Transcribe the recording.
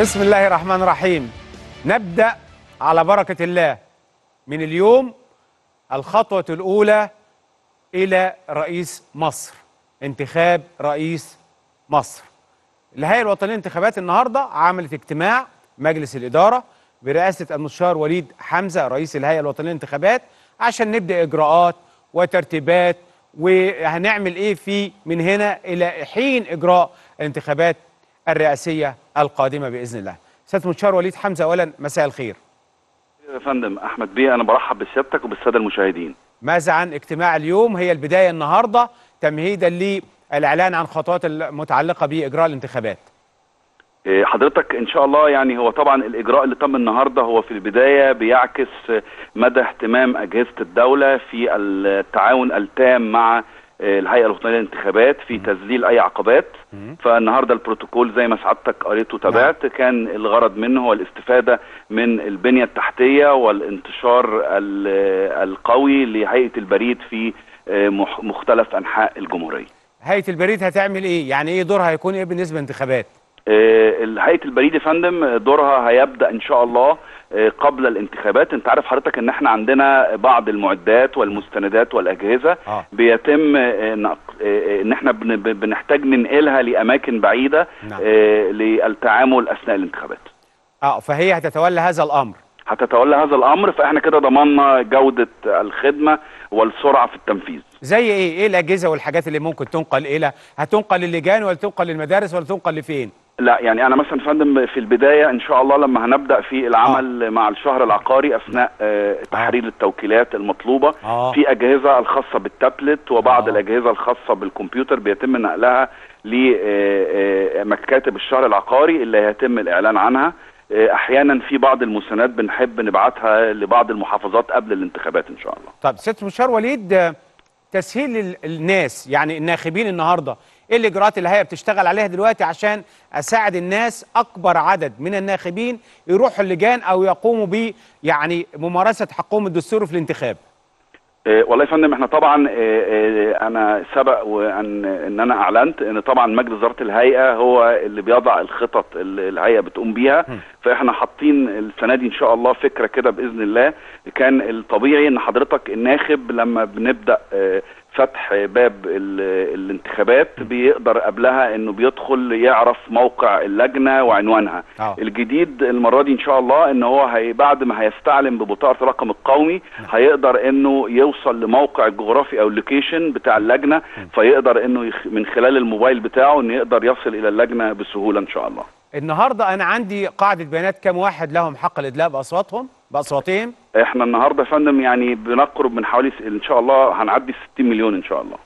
بسم الله الرحمن الرحيم. نبدأ على بركة الله من اليوم الخطوة الأولى إلى رئيس مصر، انتخاب رئيس مصر. الهيئة الوطنية للانتخابات النهاردة عملت اجتماع مجلس الإدارة برئاسة المستشار وليد حمزة رئيس الهيئة الوطنية للانتخابات عشان نبدأ إجراءات وترتيبات وهنعمل إيه في من هنا إلى حين إجراء الانتخابات الرئاسية القادمة بإذن الله. سيادة المستشار وليد حمزة، أولا مساء الخير. يا فندم أحمد بيه، أنا برحب بسيادتك وبالسادة المشاهدين. ماذا عن اجتماع اليوم؟ هي البداية النهاردة تمهيدا للإعلان عن خطوات المتعلقة بإجراء الانتخابات. حضرتك إن شاء الله، يعني هو طبعا الإجراء اللي تم النهاردة هو في البداية بيعكس مدى اهتمام أجهزة الدولة في التعاون التام مع الهيئة الوطنية للانتخابات في تذليل أي عقبات. فالنهاردة البروتوكول زي ما سعادتك قريت وتابعت كان الغرض منه هو الاستفادة من البنية التحتية والانتشار القوي لهيئة البريد في مختلف أنحاء الجمهورية. هيئة البريد هتعمل إيه؟ يعني إيه دورها هيكون إيه بالنسبة للانتخابات؟ هيئة البريد يا فندم دورها هيبدأ إن شاء الله قبل الانتخابات. انت عارف حضرتك ان احنا عندنا بعض المعدات والمستندات والأجهزة بيتم ان احنا بنحتاج ننقلها لأماكن بعيدة للتعامل أثناء الانتخابات. فهي هتتولى هذا الأمر. فاحنا كده ضمننا جودة الخدمة والسرعة في التنفيذ. زي ايه الأجهزة والحاجات اللي ممكن تنقل إلى هتنقل للجان ولا تنقل للمدارس ولا تنقل لفين؟ لا يعني أنا مثلا فندم في البداية إن شاء الله لما هنبدأ في العمل مع الشهر العقاري أثناء تحرير التوكيلات المطلوبة في أجهزة الخاصة بالتابلت وبعض الأجهزة الخاصة بالكمبيوتر بيتم نقلها لمكاتب الشهر العقاري اللي هيتم الإعلان عنها. أحيانا في بعض المستندات بنحب نبعتها لبعض المحافظات قبل الانتخابات إن شاء الله. طب سيادة المستشار وليد، تسهيل الناس يعني الناخبين النهارده، ايه الاجراءات اللي الهيئه بتشتغل عليها دلوقتي عشان اساعد الناس، اكبر عدد من الناخبين يروحوا اللجان او يقوموا ب يعني ممارسه حقهم الدستوري في الانتخاب؟ والله يا فندم احنا طبعا انا سبق وان انا اعلنت ان طبعا مجلس اداره الهيئه هو اللي بيضع الخطط اللي الهيئه بتقوم بيها. فاحنا حاطين السنه دي ان شاء الله فكره كده باذن الله. كان الطبيعي ان حضرتك الناخب لما بنبدا فتح باب الانتخابات بيقدر قبلها انه بيدخل يعرف موقع اللجنه وعنوانها. الجديد المره دي ان شاء الله ان هو بعد ما هيستعلم ببطاقه الرقم القومي هيقدر انه يوصل لموقع الجغرافي او اللوكيشن بتاع اللجنه، فيقدر انه من خلال الموبايل بتاعه انه يقدر يصل الى اللجنه بسهوله ان شاء الله. النهارده انا عندي قاعده بيانات كام واحد لهم حق الادلاء باصواتهم؟ احنا النهارده يا فندم يعني بنقرب من حوالي ان شاء الله هنعدي 60 مليون ان شاء الله.